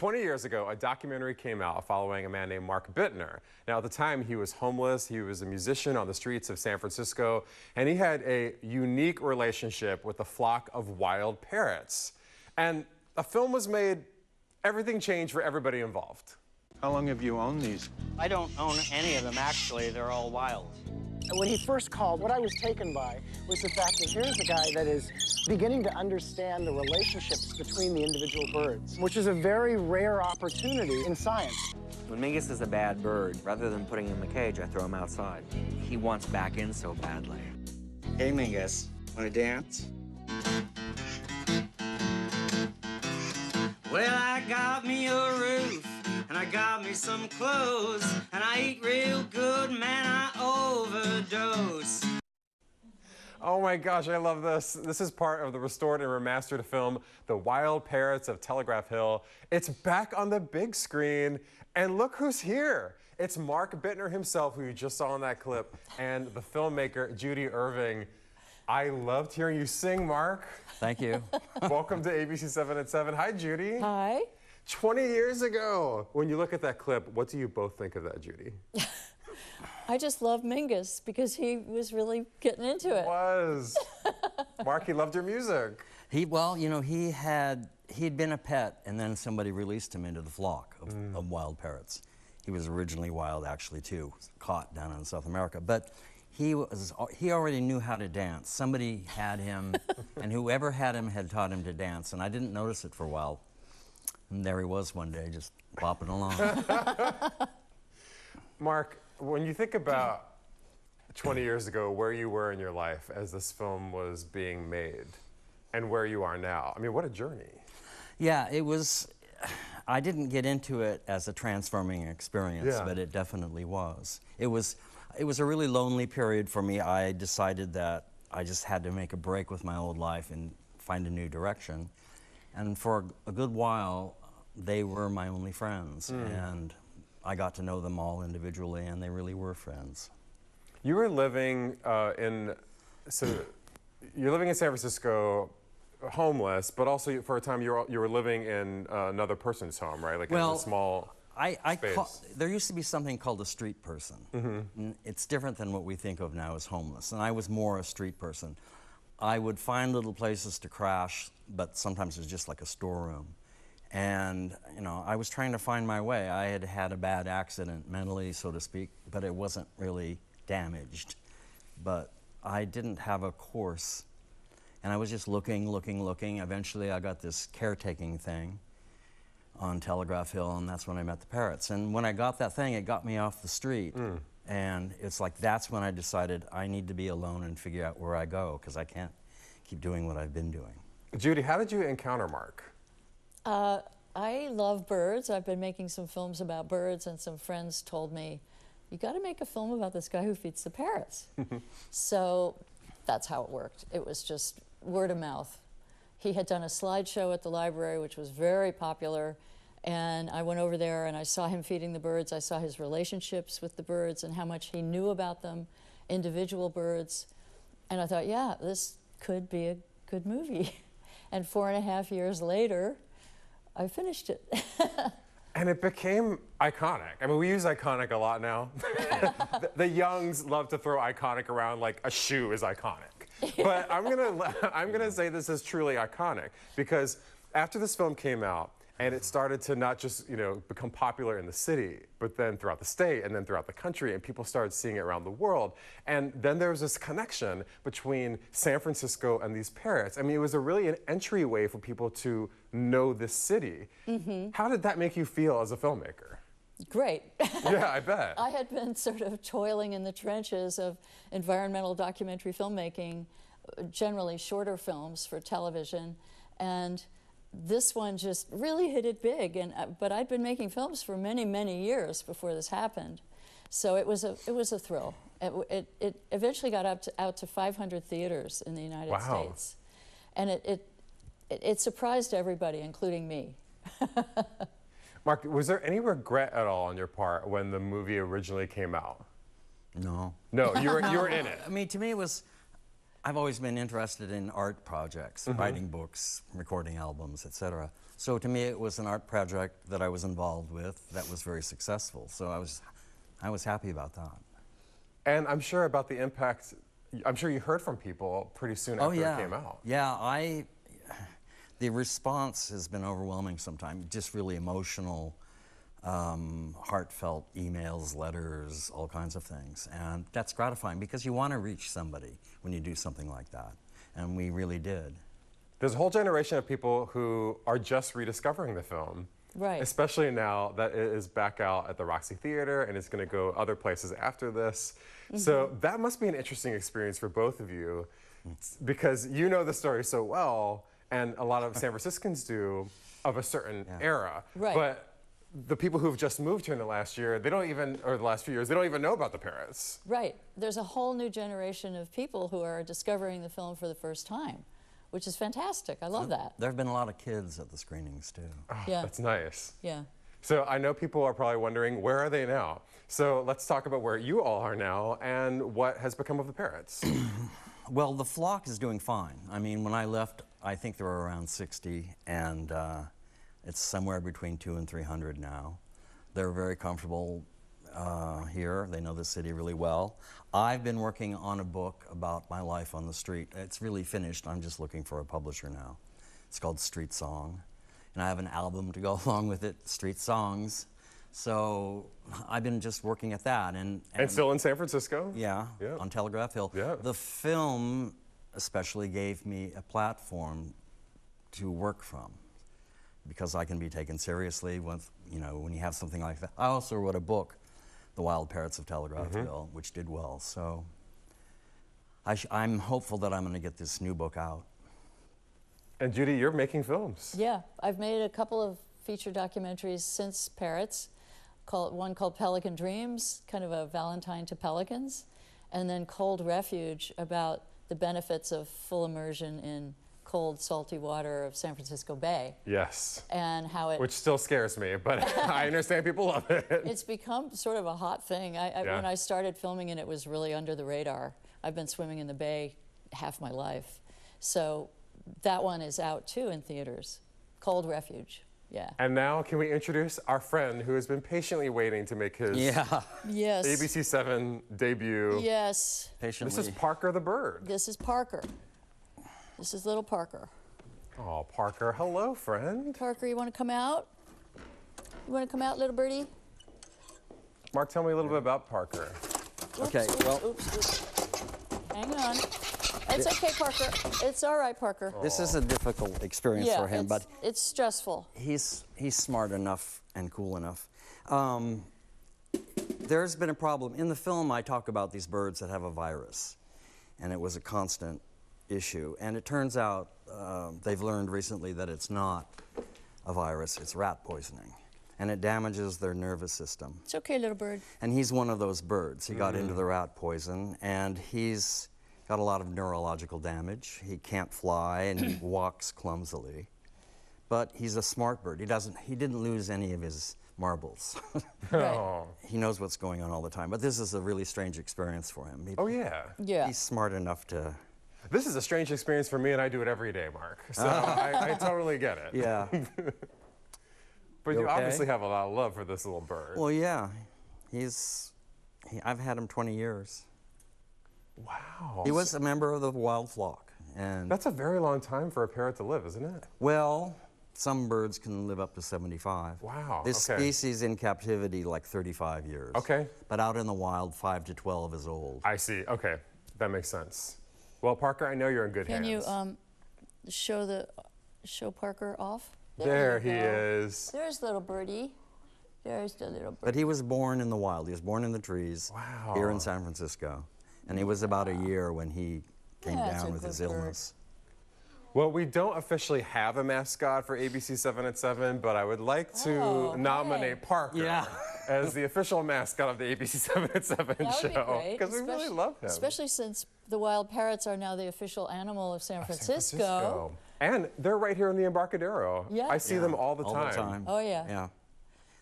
20 years ago, a documentary came out following a man named Mark Bittner. Now, at the time, he was homeless. He was a musician on the streets of San Francisco, and he had a unique relationship with a flock of wild parrots. And a film was made. Everything changed for everybody involved. How long have you owned these? I don't own any of them, actually. They're all wild. When he first called, what I was taken by was the fact that here's a guy that is beginning to understand the relationships between the individual birds, which is a very rare opportunity in science. When Mingus is a bad bird, rather than putting him in the cage, I throw him outside. He wants back in so badly. Hey, Mingus, wanna dance? Well, I got me a roof, and I got me some clothes, and I eat real good, man, I overdose. Oh my gosh, I love this. This is part of the restored and remastered film, The Wild Parrots of Telegraph Hill. It's back on the big screen, and look who's here. It's Mark Bittner himself, who you just saw in that clip, and the filmmaker, Judy Irving. I loved hearing you sing, Mark. Thank you. Welcome to ABC7 at 7. Hi, Judy. Hi. 20 years ago, when you look at that clip, what do you both think of that, Judy? I just love Mingus because he was really getting into it. He was. Mark, he loved your music. Well, you know, he'd been a pet, and then somebody released him into the flock of wild parrots. He was originally wild, actually, too, caught down in South America. But he already knew how to dance. Somebody had him, and whoever had him had taught him to dance, and I didn't notice it for a while. And there he was one day, just bopping along. Mark, when you think about 20 years ago, where you were in your life as this film was being made, and where you are now, I mean, what a journey. Yeah, it was. I didn't get into it as a transforming experience, but it definitely was. It was a really lonely period for me. I decided that I just had to make a break with my old life and find a new direction. And for a good while, they were my only friends. And I got to know them all individually, and they really were friends. You were living in San Francisco, homeless, but also for a time you were living in another person's home, right? Like in a small. There used to be something called a street person. It's different than what we think of now as homeless, and I was more a street person. I would find little places to crash, but sometimes it was just like a storeroom. And, you know, I was trying to find my way. I had had a bad accident mentally, so to speak, but it wasn't really damaged. But I didn't have a course, and I was just looking. Eventually, I got this caretaking thing on Telegraph Hill, and that's when I met the parrots. And when I got that thing, it got me off the street. And it's like, that's when I decided I need to be alone and figure out where I go, because I can't keep doing what I've been doing. Judy, how did you encounter Mark? I love birds. I've been making some films about birds, and some friends told me, you got to make a film about this guy who feeds the parrots. So that's how it worked. It was just word of mouth. He had done a slideshow at the library, which was very popular. And I went over there, and I saw him feeding the birds. I saw his relationships with the birds and how much he knew about them, individual birds. And I thought, yeah, this could be a good movie. And 4.5 years later, I finished it. And it became iconic. I mean, we use iconic a lot now. The youngs love to throw iconic around like a shoe is iconic. But I'm gonna say this is truly iconic, because after this film came out and it started to not just, you know, become popular in the city, but then throughout the state and then throughout the country, and people started seeing it around the world. And then there was this connection between San Francisco and these parrots. I mean, it was really an entryway for people to know this city. How did that make you feel as a filmmaker? Great. Yeah, I bet. I had been sort of toiling in the trenches of environmental documentary filmmaking, generally shorter films for television, and this one just really hit it big. And but I'd been making films for many, many years before this happened, so it was a thrill. It eventually got out to 500 theaters in the United States, and it surprised everybody, including me. Mark, was there any regret at all on your part when the movie originally came out? No. No, you were in it. I mean, to me, it was, I've always been interested in art projects, writing books, recording albums, etc. So to me, it was an art project that I was involved with that was very successful. So I was happy about that. And I'm sure about the impact. I'm sure you heard from people pretty soon after it came out. Yeah, the response has been overwhelming sometimes, just really emotional, heartfelt emails, letters, all kinds of things. And that's gratifying because you want to reach somebody when you do something like that. And we really did. There's a whole generation of people who are just rediscovering the film. Right. Especially now that it is back out at the Roxy Theater and it's going to go other places after this. So that must be an interesting experience for both of you because you know the story so well, and a lot of San Franciscans do, of a certain era. Right. But the people who've just moved here in the last year, they don't even, or the last few years, they don't even know about the parrots. Right. There's a whole new generation of people who are discovering the film for the first time, which is fantastic. I love that. There have been a lot of kids at the screenings, too. Oh, yeah. That's nice. Yeah. So I know people are probably wondering, where are they now? So let's talk about where you all are now and what has become of the parrots. Well, the flock is doing fine. I mean, when I left, I think there were around 60, and it's somewhere between 200 and 300 now. They're very comfortable here. They know the city really well. I've been working on a book about my life on the street. It's really finished. I'm just looking for a publisher now. It's called Street Song. And I have an album to go along with it, Street Songs. So I've been just working at that. And still in San Francisco? Yeah, on Telegraph Hill. Yeah. The film especially gave me a platform to work from, because I can be taken seriously when you have something like that. I also wrote a book, The Wild Parrots of Telegraph Hill, which did well. So I'm hopeful that I'm going to get this new book out. And Judy, you're making films. Yeah, I've made a couple of feature documentaries since Parrots, one called Pelican Dreams, kind of a Valentine to pelicans, and then Cold Refuge, about the benefits of full immersion in cold, salty water of San Francisco Bay. Yes. And how it... Which still scares me, but I understand people love it. It's become sort of a hot thing. When I started filming it, it was really under the radar. I've been swimming in the bay half my life. So that one is out, too, in theaters. Cold Refuge. Yeah. And now, can we introduce our friend who has been patiently waiting to make his ABC7 debut. Yes. Patiently. This is Parker the bird. This is Parker. This is little Parker. Oh, Parker. Hello, friend. Parker, you want to come out? You want to come out, little birdie? Mark, tell me a little bit about Parker. Oops, okay, hang on. It's okay, Parker. It's all right, Parker. This is a difficult experience for him, but... it's stressful. He's smart enough and cool enough. There's been a problem. In the film, I talk about these birds that have a virus, and it was a constant issue, and it turns out they've learned recently that it's not a virus, it's rat poisoning, and it damages their nervous system. It's okay, little bird. And he's one of those birds. He got into the rat poison, and he's got a lot of neurological damage. He can't fly, and he walks clumsily, but he's a smart bird. He didn't lose any of his marbles. He knows what's going on all the time, but this is a really strange experience for him. He's smart enough to... This is a strange experience for me, and I do it every day, Mark. So I totally get it. Yeah. But you obviously have a lot of love for this little bird. Well, yeah. I've had him 20 years. Wow. He was a member of the wild flock. And that's a very long time for a parrot to live, isn't it? Well, some birds can live up to 75. Wow. This species in captivity, like 35 years. Okay. But out in the wild, 5 to 12 is old. I see. Okay. That makes sense. Well, Parker, I know you're in good hands. Can you show Parker off? There he is. There's little birdie. There's the little birdie. But he was born in the wild. He was born in the trees here in San Francisco. And he was about a year when he came down with his illness. Well, we don't officially have a mascot for ABC7 at 7, but I would like to nominate Parker. Yeah. As the official mascot of the ABC7 at 7 show. Because we really love him. Especially since the wild parrots are now the official animal of San Francisco. And they're right here in the Embarcadero. Yeah. I see them all the time. Oh, yeah.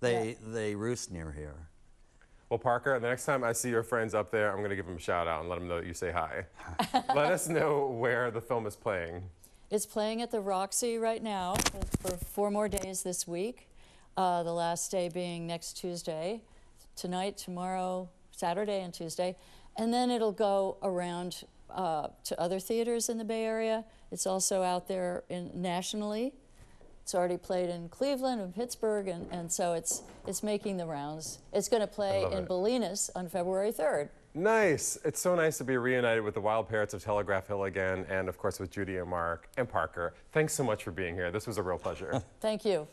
They roost near here. Well, Parker, the next time I see your friends up there, I'm going to give them a shout out and let them know that you say hi. Let us know where the film is playing. It's playing at the Roxy right now for 4 more days this week, the last day being next Tuesday, tonight, tomorrow, Saturday, and Tuesday. And then it'll go around to other theaters in the Bay Area. It's also out there nationally. It's already played in Cleveland and Pittsburgh, and so it's making the rounds. It's going to play in Bolinas on February 3rd. Nice. It's so nice to be reunited with the Wild Parrots of Telegraph Hill again, and of course with Judy and Mark and Parker. Thanks so much for being here. This was a real pleasure. Thank you.